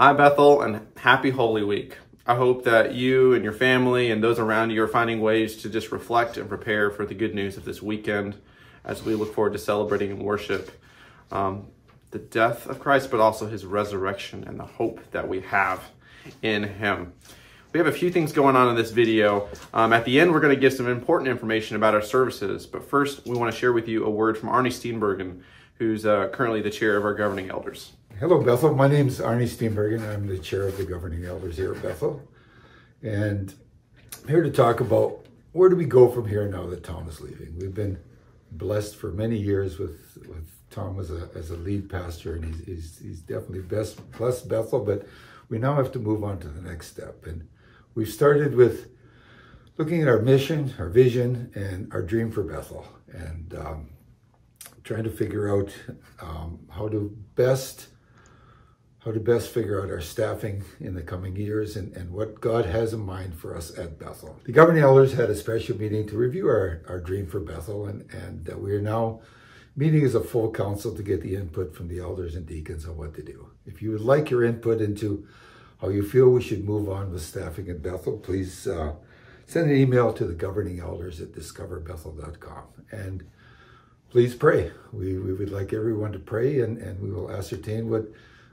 Hi Bethel, and happy Holy Week. I hope that you and your family and those around you are finding ways to just reflect and prepare for the good news of this weekend as we look forward to celebrating and worship the death of Christ, but also his resurrection and the hope that we have in him. We have a few things going on in this video. At the end, we're going to give some important information about our services, but first we want to share with you a word from Arnie Steenbergen, who's currently the chair of our Governing Elders. Hello, Bethel. My name is Arnie Steenbergen. I'm the chair of the Governing Elders here at Bethel. And I'm here to talk about where do we go from here now that Tom is leaving. We've been blessed for many years with Tom as a lead pastor, and he's definitely blessed Bethel, but we now have to move on to the next step. And we've started with looking at our mission, our vision, and our dream for Bethel, and trying to figure out how to best figure out our staffing in the coming years and what God has in mind for us at Bethel. The Governing Elders had a special meeting to review our dream for Bethel, and we are now meeting as a full council to get the input from the elders and deacons on what to do. If you would like your input into how you feel we should move on with staffing at Bethel, please send an email to the Governing Elders at discoverbethel.com. And please pray. We would like everyone to pray, and we will ascertain what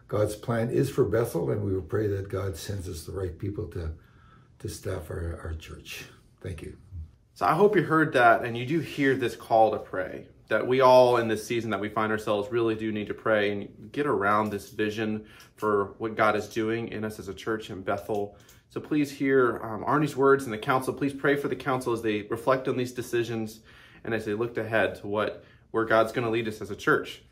God's plan is for Bethel, and we will pray that God sends us the right people to staff our church. Thank you. So I hope you heard that, and you do hear this call to pray, that we all in this season that we find ourselves really do need to pray and get around this vision for what God is doing in us as a church in Bethel. So please hear Arnie's words and the council. Please pray for the council as they reflect on these decisions and as they looked ahead to where God's going to lead us as a church.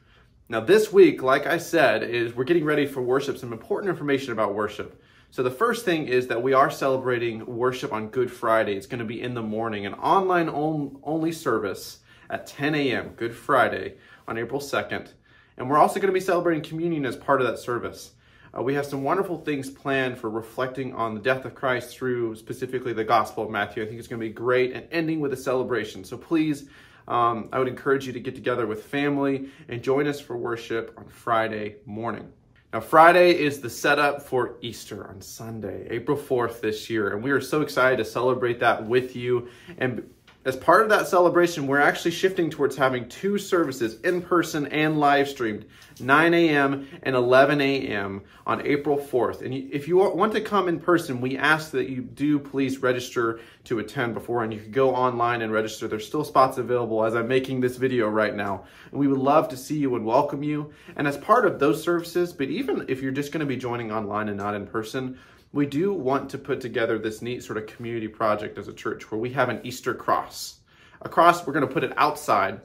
Now this week, like I said, we're getting ready for worship, some important information about worship. So the first thing is that we are celebrating worship on Good Friday. It's going to be in the morning, an online only service at 10 a.m., Good Friday, on April 2nd. And we're also going to be celebrating communion as part of that service. We have some wonderful things planned for reflecting on the death of Christ through specifically the Gospel of Matthew. I think it's going to be great, and ending with a celebration. So please, I would encourage you to get together with family and join us for worship on Friday morning. Now, Friday is the setup for Easter on Sunday, April 4th this year. And we are so excited to celebrate that with you. And as part of that celebration, we're actually shifting towards having two services, in person and live streamed, 9 a.m. and 11 a.m. on April 4th. And if you want to come in person, we ask that you do please register to attend before, and you can go online and register. There's still spots available as I'm making this video right now. And we would love to see you and welcome you. And as part of those services, but even if you're just going to be joining online and not in person, we do want to put together this neat sort of community project as a church where we have an Easter cross. A cross, we're going to put it outside.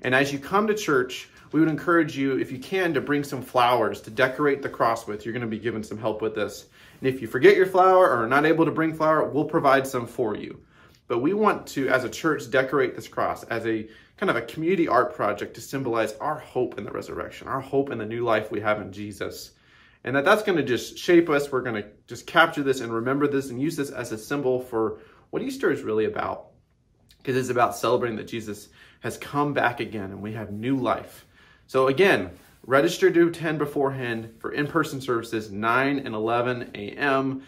And as you come to church, we would encourage you, if you can, to bring some flowers to decorate the cross with. You're going to be given some help with this. And if you forget your flower or are not able to bring flower, we'll provide some for you. But we want to, as a church, decorate this cross as a kind of a community art project to symbolize our hope in the resurrection, our hope in the new life we have in Jesus. And that's going to just shape us. We're going to just capture this and remember this and use this as a symbol for what Easter is really about. Because it's about celebrating that Jesus has come back again and we have new life. So again, register to attend beforehand for in-person services, 9 and 11 a.m.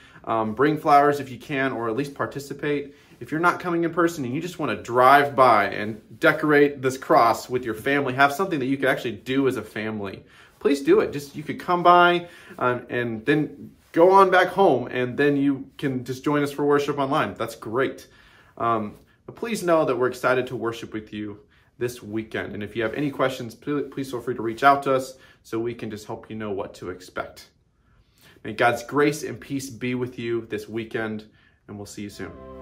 Bring flowers if you can, or at least participate. If you're not coming in person and you just want to drive by and decorate this cross with your family, have something that you could actually do as a family, please do it. Just, you could come by and then go on back home, and then you can just join us for worship online. That's great. But please know that we're excited to worship with you this weekend. And if you have any questions, please feel free to reach out to us so we can just help you know what to expect. May God's grace and peace be with you this weekend, and we'll see you soon.